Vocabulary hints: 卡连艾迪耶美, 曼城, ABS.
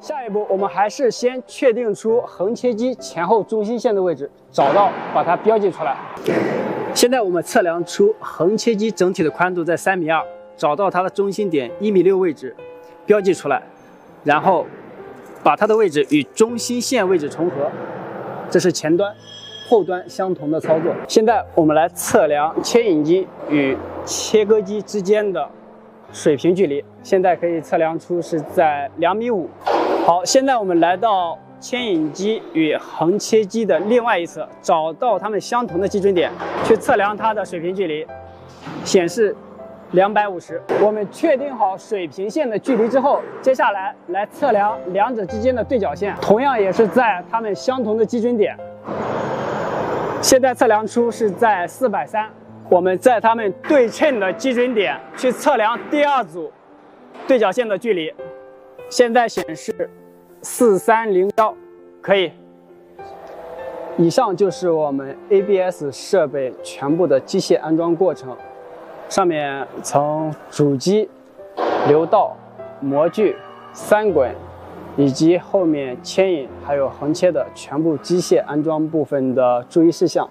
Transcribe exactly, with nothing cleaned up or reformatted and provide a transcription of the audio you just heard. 下一步，我们还是先确定出横切机前后中心线的位置，找到，把它标记出来。现在我们测量出横切机整体的宽度在三米二，找到它的中心点一米六位置，标记出来，然后把它的位置与中心线位置重合，这是前端、后端相同的操作。现在我们来测量切引机与切割机之间的 水平距离，现在可以测量出是在两米五。好，现在我们来到切引机与横切机的另外一侧，找到它们相同的基准点，去测量它的水平距离，显示两百五十。我们确定好水平线的距离之后，接下来来测量两者之间的对角线，同样也是在它们相同的基准点。现在测量出是在四百三。 我们在它们对称的基准点去测量第二组对角线的距离，现在显示四三零一，可以。以上就是我们 A B S 设备全部的机械安装过程，上面从主机、流道、模具、三滚以及后面牵引还有横切的全部机械安装部分的注意事项。